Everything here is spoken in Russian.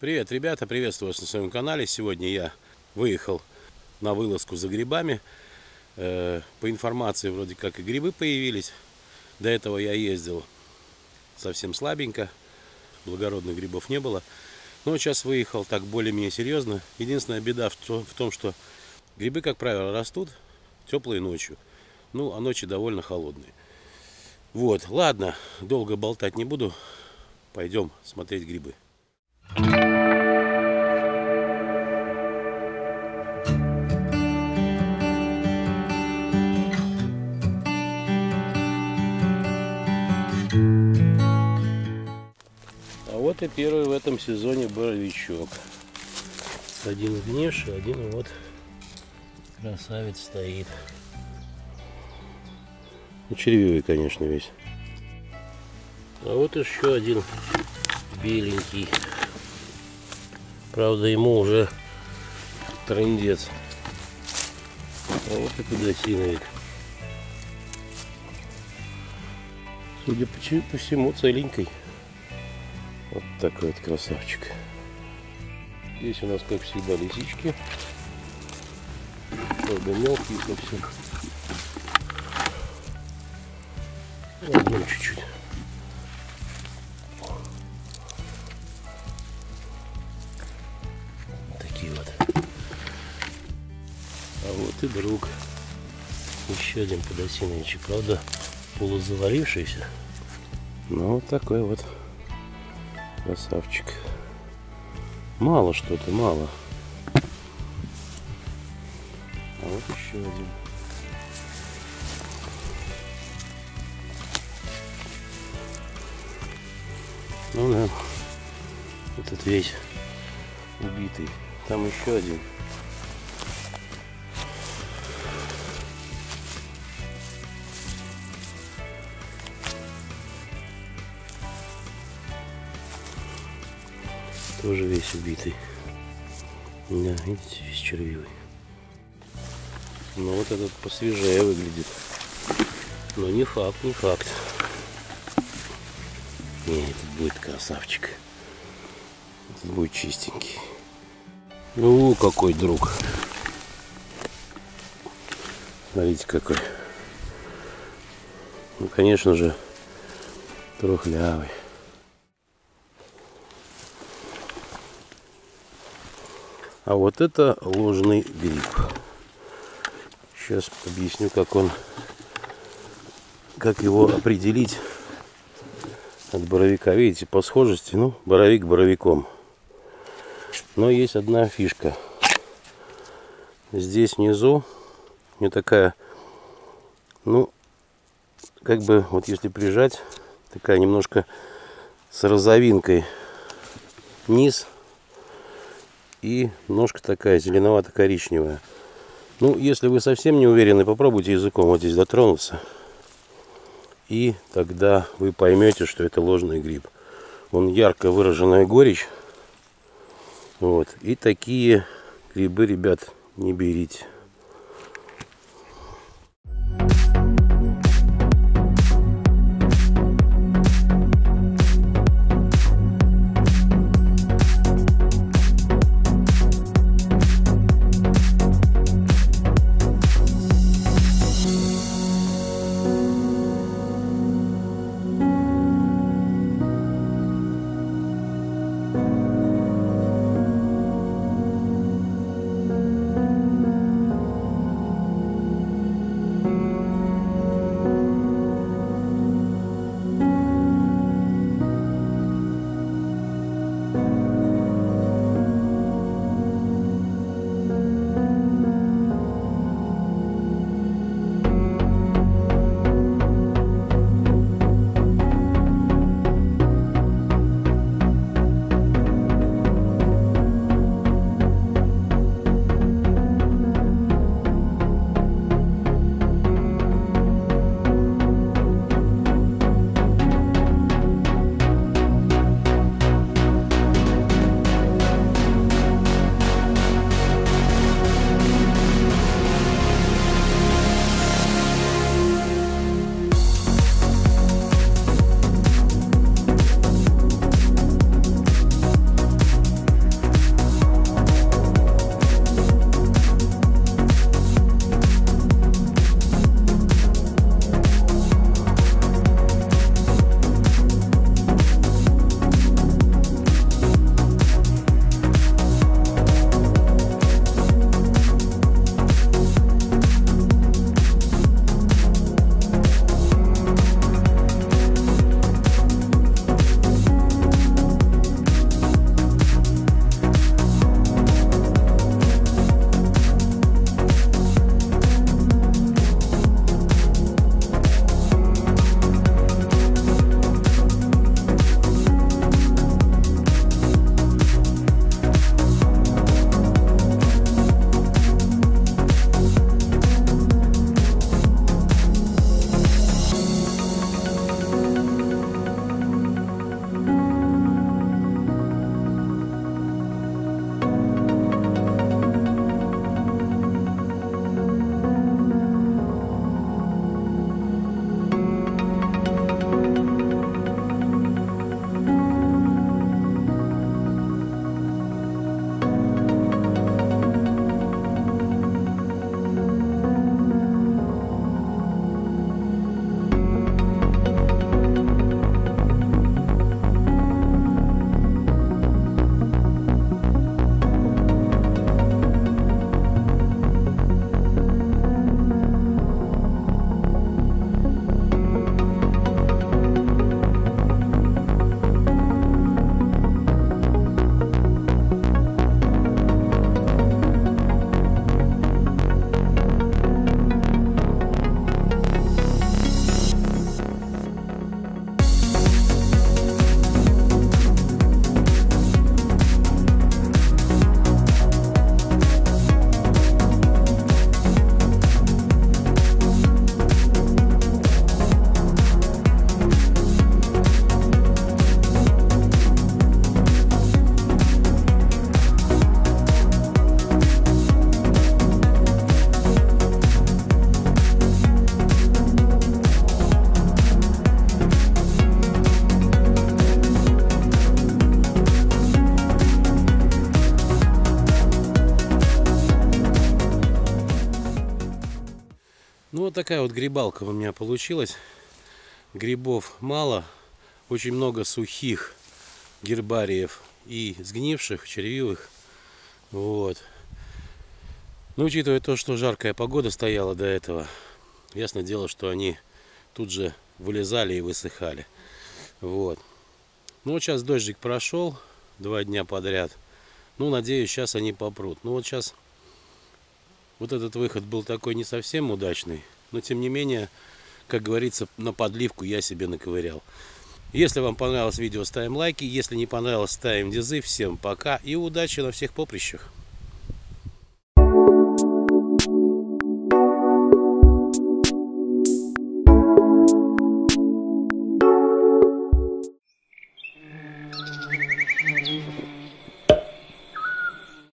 Привет, ребята! Приветствую вас на своем канале. Сегодня я выехал на вылазку за грибами. По информации, вроде как и грибы появились. До этого я ездил совсем слабенько. Благородных грибов не было. Но сейчас выехал так более-менее серьезно. Единственная беда в том, что грибы, как правило, растут теплой ночью. Ну, а ночи довольно холодные. Вот, ладно, долго болтать не буду. Пойдем смотреть грибы. А вот и первый в этом сезоне боровичок. Один гневший, один вот красавец стоит. Червивый, конечно, весь. А вот еще один беленький. Правда, ему уже трындец. А вот и подосиновик. Судя по всему, целенький. Вот такой вот красавчик. Здесь у нас, как всегда, лисички. Правда, мелкие совсем. Возьмем чуть-чуть. Такие вот. А вот и друг. Еще один подосиновичек, правда, полузаварившийся. Ну вот такой вот красавчик. Мало что-то, мало. А вот еще один. Ну да, этот весь убитый. Там еще один. Тоже весь убитый. Да, видите, весь червивый. Но вот этот посвежее выглядит. Но не факт, не факт. Нет, этот будет красавчик. Этот будет чистенький. О, какой друг. Смотрите, какой. Ну, конечно же, трухлявый. А вот это ложный гриб. Сейчас объясню, как его определить. От боровика, видите, по схожести, ну, боровик боровиком. Но есть одна фишка. Здесь внизу не такая, ну, как бы, вот если прижать, такая немножко с розовинкой низ. И ножка такая зеленовато-коричневая. Ну, если вы совсем не уверены, попробуйте языком вот здесь дотронуться. И тогда вы поймете, что это ложный гриб. Он ярко выраженная горечь. Вот. И такие грибы, ребят, не берите. Вот такая вот грибалка у меня получилась. Грибов мало, очень много сухих гербариев и сгнивших, червивых. Вот. Но учитывая то, что жаркая погода стояла до этого, ясно дело, что они тут же вылезали и высыхали. Вот. Ну вот сейчас дождик прошел 2 дня подряд. Ну, надеюсь, сейчас они попрут. Ну вот сейчас вот этот выход был такой не совсем удачный, но тем не менее, как говорится, на подливку я себе наковырял. Если вам понравилось видео, ставим лайки. Если не понравилось, ставим дизы. Всем пока и удачи на всех поприщах.